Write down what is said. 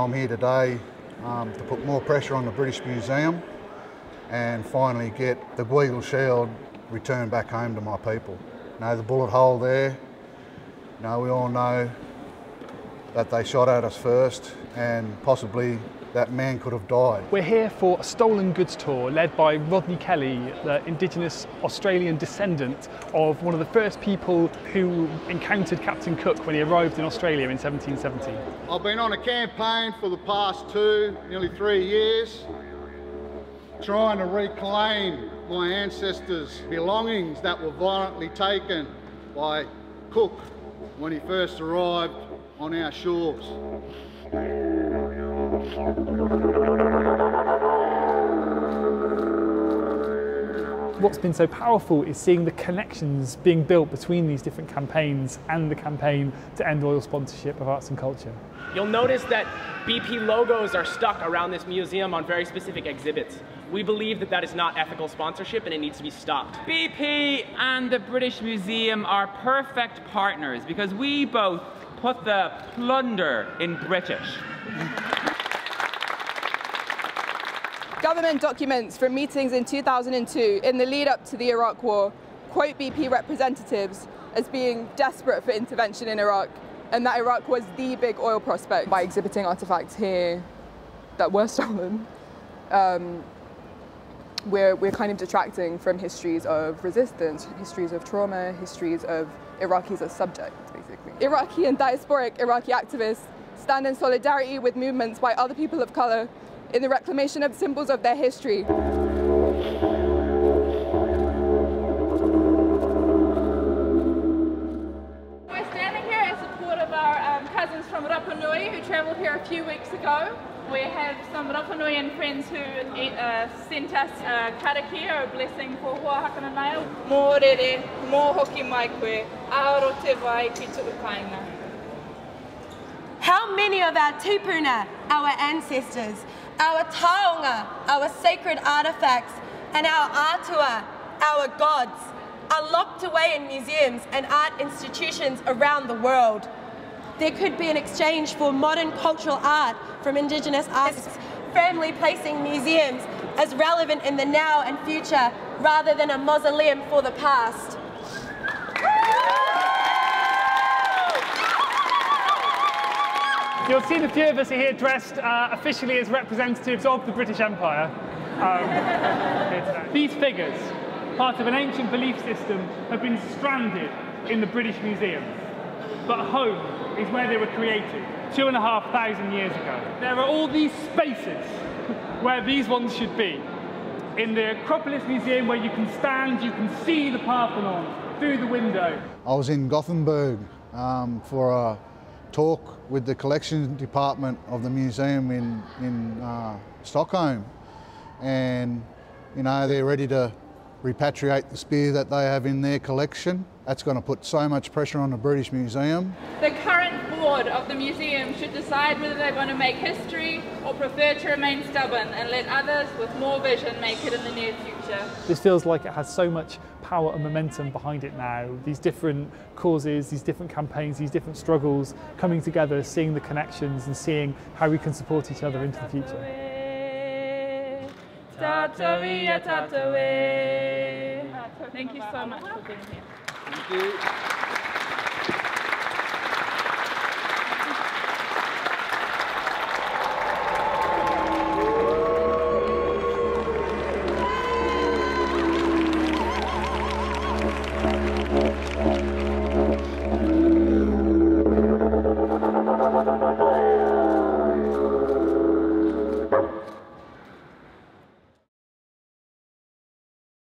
I'm here today to put more pressure on the British Museum and finally get the Gweagal Shield returned back home to my people. You know, the bullet hole there, you know, we all know that they shot at us first and possibly that man could have died. We're here for a stolen goods tour led by Rodney Kelly, the Indigenous Australian descendant of one of the first people who encountered Captain Cook when he arrived in Australia in 1770. I've been on a campaign for the past nearly three years, trying to reclaim my ancestors' belongings that were violently taken by Cook when he first arrived on our shores. What's been so powerful is seeing the connections being built between these different campaigns and the campaign to end royal sponsorship of arts and culture. You'll notice that BP logos are stuck around this museum on very specific exhibits. We believe that that is not ethical sponsorship and it needs to be stopped. BP and the British Museum are perfect partners because we both put the plunder in British. Government documents from meetings in 2002 in the lead-up to the Iraq War quote BP representatives as being desperate for intervention in Iraq and that Iraq was the big oil prospect. By exhibiting artefacts here that were stolen, we're kind of detracting from histories of resistance, histories of trauma, histories of Iraqis as subjects, basically. Iraqi and diasporic Iraqi activists stand in solidarity with movements by other people of colour in the reclamation of symbols of their history. We're standing here in support of our cousins from Rapa Nui who travelled here a few weeks ago. We have some Rapa Nuian friends who sent us karaki, or a blessing for Hoa Hakananai'a. Mō rere, mō hoki mai koe, aaro te wai ki tuukainga. How many of our tūpuna, our ancestors, our taonga, our sacred artefacts, and our atua, our gods, are locked away in museums and art institutions around the world? There could be an exchange for modern cultural art from Indigenous artists, firmly placing museums as relevant in the now and future rather than a mausoleum for the past. You'll see the few of us are here dressed officially as representatives of the British Empire. These figures, part of an ancient belief system, have been stranded in the British Museum. But home is where they were created, 2,500 years ago. There are all these spaces where these ones should be. In the Acropolis Museum, where you can stand, you can see the Parthenon through the window. I was in Gothenburg for a talk with the collection department of the museum in Stockholm, and you know they're ready to repatriate the spear that they have in their collection. That's going to put so much pressure on the British Museum. The current board of the museum should decide whether they're going to make history or prefer to remain stubborn and let others with more vision make it in the near future. This feels like it has so much power and momentum behind it now. These different causes, these different campaigns, these different struggles coming together, seeing the connections and seeing how we can support each other into the future. Thank you so much for being here. Thank you.